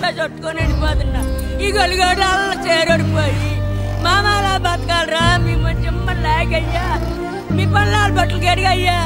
चट्टा चटको चेर मामला बतकालरा मी पन्नाल बटल गेट गया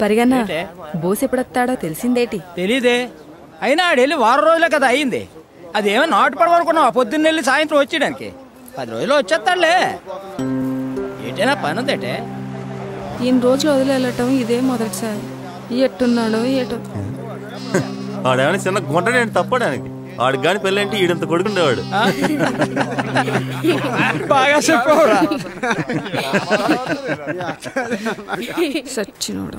పరిగన్నా బోస్ ఎప్పుడొస్తాడో తెలిసిందేటి తెలీదే అయినా ఆడెళ్ళి వారం రోజులే కదా అయింది అదేమో నాటు పడవనుకున్నావా పొద్దున్న వెళ్ళి సాయంత్రం వచ్చేయడానికి 10 రోజుల్లో వచ్చేస్తాడులే ఏటైనా పని ఉందేటే ఈయన రోజు వదిలేయటం ఇదే మొదటిసారి ఎట్టున్నాడో ఏటో ఆడేమని చిన్న గుంటనేని తప్పడానికి ఆడు గాని పెళ్ళంటే ఈడంత కొడుకుండేవాడు బాగా చెప్పవరా సచ్చినోడు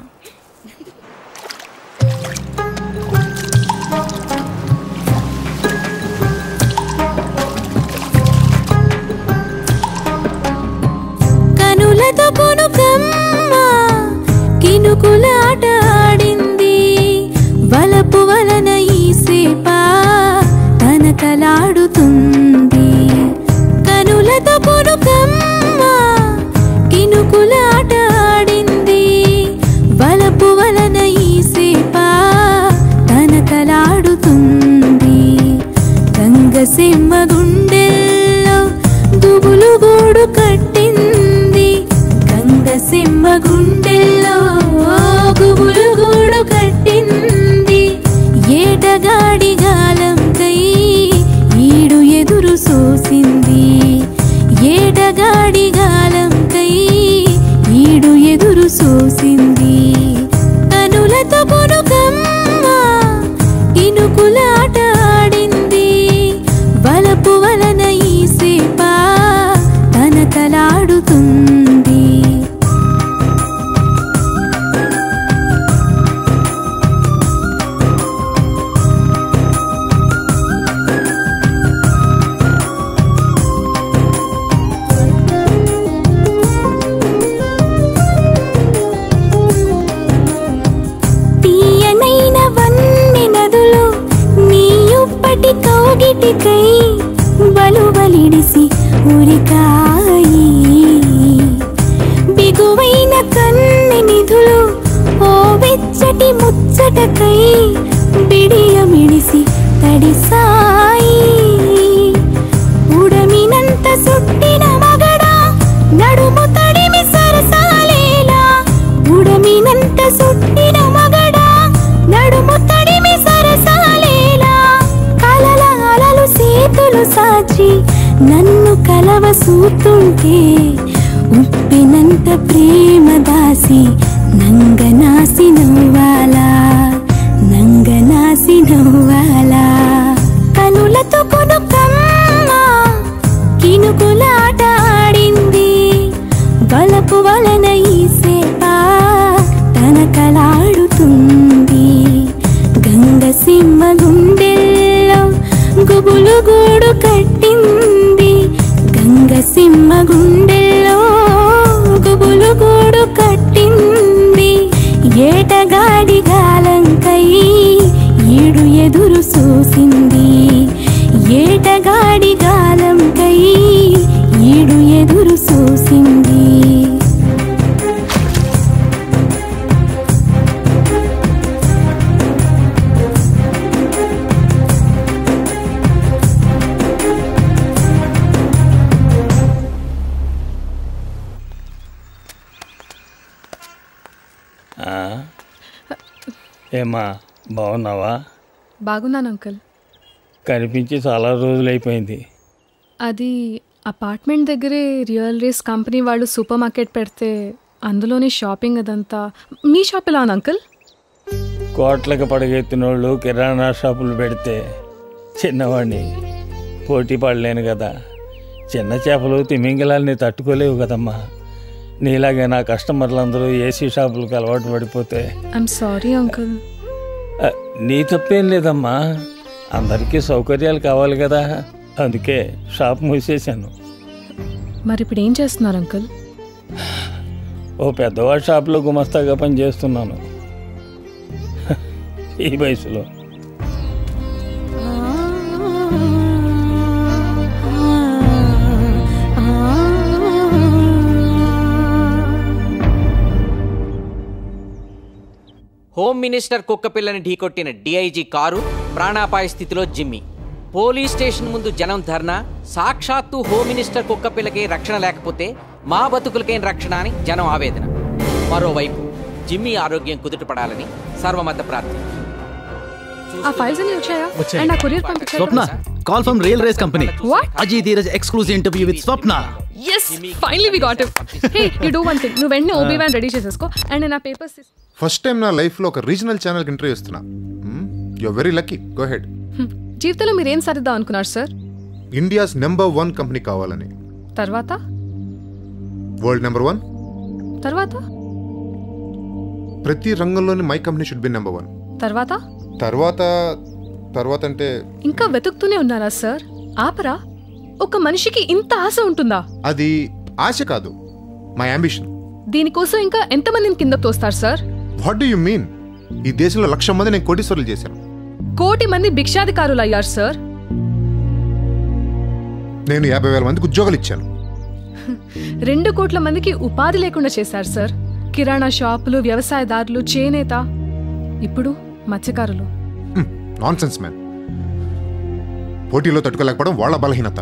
కనులతో కొను బ్రహ్మ కినుకులాట ఆడింది వలపు వలన ఈ సేపా తనకలాడుతుంది కనులతో కొను బ్రహ్మ కినుకులాట ఆడింది వలపు వలన ఈ సేప తనకలాడుతుంది గంగసెమ్మ గుండెల్లో దుగులు గూడు కట్టింది గంగసెమ్మ గుండెల్లో దుగులు గూడు కట్టింది ఏటగాడి గాలంకై ఈడు ఎదురు సోసింది ఏటగాడి గాలంకై ఈడు ఎదురు సోసింది కనులతో కొనుకమ్మ ఇనుకులాట ఆడింది వలపు వలన ఈ సేప తనకలాడుతుంది కౌగిటికై బలుబలిడిసి ఉరికాయి బిగువైన కన్ని నిధులు ఓ వెచ్చటి ముచ్చటకై బిడియమిడిసి తడిసాయి ఉడమినంత సుట్టిన మగడా నడుము తడిమి సరసాలేలా ఉడమినంత సుట్టిన మగడా నడుము తడిమి సరసాలేలా సేతులు సాచి నన్ను కలవసూతుంటే ఉప్పినంత ప్రేమ దాసి నంగనాసి నవ్వాలా నంగనాసి నవ్వాలా కనులతో కొనుకమ్మ కినుకులాట ఆడింది వలపు వలన ఈ సేప తనకలాడుతుంది గంగసిమ్మ గుండెల్లో గుబులు గూడు కట్టింది గంగసిమ్మ గుండెల్లో గుబులు గూడు కట్టింది ఏటగాడి గాలంకై ఈడు ఎదురు చూసింది ఏటగాడి గాలంకై ఈడు ఎదురు చూసింది ఏమా బాగున్నావా? బాగున్నాను అంకుల్. కనిపించి చాలా రోజులైపోయింది. అది అపార్ట్మెంట్ దగ్గరే రియల్ రేస్ కంపెనీ వాళ్ళు సూపర్ మార్కెట్ పెడితే అందులోనే షాపింగ్ అదంతా. మీ షాప్ ఎలా ఉంది అంకుల్? కోట్లకు పడగెత్తిన వాళ్ళు కిరాణా షాపులు పెడితే చిన్నవాడిని పోటీ పడలేను కదా. చిన్న చేపలు తిమింగిలాల్ని తట్టుకోలేవు కదమ్మా. నీలాగే నా కస్టమర్లందరూ ఏసీ షాపులకు అలవాటు పడిపోతే. I'm sorry uncle. నీ తప్పేం లేదమ్మా, అందరికీ సౌకర్యాలు కావాలి కదా, అందుకే షాప్ మూసేశాను. మరి ఇప్పుడు ఏం చేస్తున్నారు అంకుల్? ఓ పెద్దవాడి షాప్లో గుమస్తాగా పని చేస్తున్నాను ఈ వయసులో. హోమ్ మినిస్టర్ కుక్కపిల్లని ఢీకొట్టిన డిఐజీ కారు, ప్రాణాపాయ స్థితిలో జిమ్మి. పోలీస్ స్టేషన్ ముందు జనం ధర్నా. సాక్షాత్తు హోమ్ మినిస్టర్ కుక్కపిల్లకే రక్షణ లేకపోతే మా బతుకులకేం రక్షణ అని జనం ఆవేదన. మరోవైపు జిమ్మి ఆరోగ్యం కుదుటపడాలని సర్వమత ప్రార్థన. ఫస్ట్ టైం నా లైఫ్ లో ఒక రీజనల్ ఛానల్ కి ఇంటర్వ్యూ ఇస్తున్నా. You are very lucky. Go ahead. జీవితంలో మీరేం సరిద్దాం అనుకున్నారు సార్? ఇండియాస్ #1 కంపెనీ కావాలని. తర్వాత వరల్డ్ #1. తర్వాత ప్రతి రంగంలోని మై కంపెనీ షుడ్ బి #1. తర్వాత తర్వాత తర్వాత అంటే ఇంకా వెతుకుతూనే ఉన్నారా సార్? ఆపరా. ఒక మనిషికి ఇంత ఆశ ఉంటుందా? అది ఆశ కాదు, మై అంబిషన్. దీనికోసం ఇంకా ఎంతమందిని కింద తోస్తారు sir? What do you mean? ఈ దేశంలో 1,00,000 మంది నేను కోటీశ్వరులు చేశాను. 1,00,000 మంది భిక్షాధికారులు అయ్యారు సార్. నేను 50,000 మందికి ఉద్యోగాలు ఇచ్చాను. 2 కోట్ల మందికి ఉపాధి లేకుండా చేశారు సార్. కిరాణా షాపులు, వ్యవసాయదారులు, చేనేత, ఇప్పుడు మత్స్యకారులు. Nonsense man. పోటీలో తట్టుకోలేకపోవడం వాళ్ళ బలహీనత.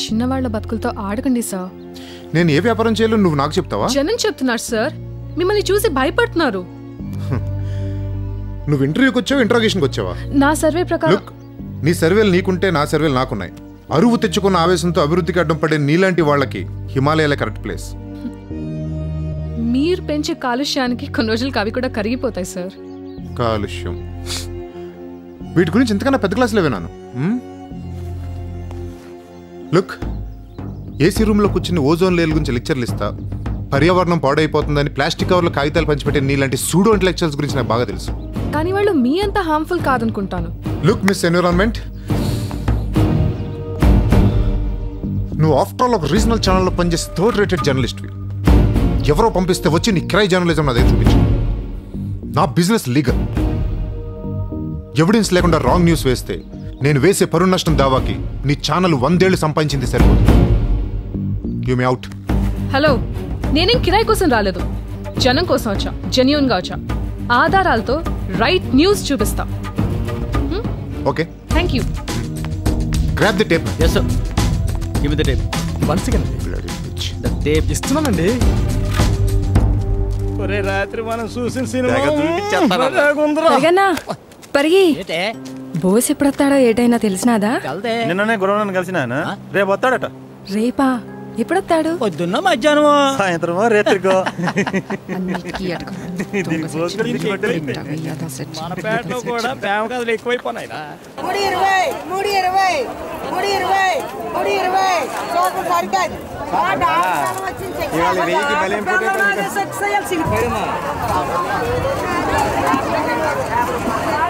చిన్నవాళ్ల బతుకులతో ఆడకండి సార్. నేను ఏ వ్యాపారం చేయాలో నువ్వు నాకు చెప్తావా? జనం చెప్తున్నారు సార్, మిమ్మల్ని చూసి భయపడుతున్నారు. నువ్వు ఇంటర్వ్యూకి వచ్చావా, ఇంటరోగేషన్కి వచ్చావా? నా సర్వే ప్రకారం. నీ సర్వేలు నీకుంటే నా సర్వేలు నాకున్నాయి. అరువు తెచ్చుకున్న ఆవేశంతో అభివృద్ధికి అడ్డం పడే నీలాంటి వాళ్ళకి హిమాలయాల కరెక్ట్ ప్లేస్. మీరు పెంచే కాలుష్యానికి కొన్ని రోజులకి అవి కూడా కరిగిపోతాయి సార్. కాలుష్యం వీటి గురించి ఇంతకన్నా పెద్ద క్లాసులు విన్నాను. లుక్, ఏసీ రూమ్లో కూర్చుని ఓజోన్ లేయర్ గురించి లెక్చర్లు ఇస్తా, పర్యావరణం పాడైపోతుందని ప్లాస్టిక్ కవర్లు కాగితాలు పంచిపెట్టే నీలాంటి సూడో ఇంటెలెక్చువల్స్ గురించి నాకు బాగా తెలుసు. కానీ వాళ్ళు మీ అంత హార్మ్ఫుల్ కాదనుకుంటాను. లుక్ మిస్ ఎన్విరాన్మెంట్, నువ్వు ఆఫ్టర్ ఆల్ ఒక రీజనల్ ఛానల్లో పనిచేసే థర్డ్ రేటెడ్ జర్నలిస్ట్వి. ఎవరో పంపిస్తే వచ్చి నీ క్రై జర్నలిజం నా దగ్గర చూపించు. నా బిజినెస్ లీగల్. ఎవిడెన్స్ లేకుండా రాంగ్ న్యూస్ వేస్తే నేను వేసే పరువు నష్టం దావాకి నీ ఛానల్ 100 ఏళ్ళు సంపాదించింది సరిపోతుంది. You me out. హలో, నేనేం కిరాయి కోసం రాలేదు, జనం కోసం వచ్చా. జెన్యూన్గా వచ్చా, ఆధారాలతో రైట్ న్యూస్ చూపిస్తా. Okay, thank you. Grab the tape. yes sir, give me the tape once again. bloody bitch, the tape ఇస్తున్నానండి. ఒరే రాత్రి మనం చూసిన సినిమా పరిగనా పరిగి బోస్ ఎప్పుడొస్తాడో ఏటైనా తెలిసినాదా? నిన్ననే గురువుని కలిసినానా. రేపు వస్తాడట. రేపా? ఎప్పుడొస్తాడు? పొద్దున్న, మధ్యాహ్నమో, సాయంత్రమో, రేత్రికో.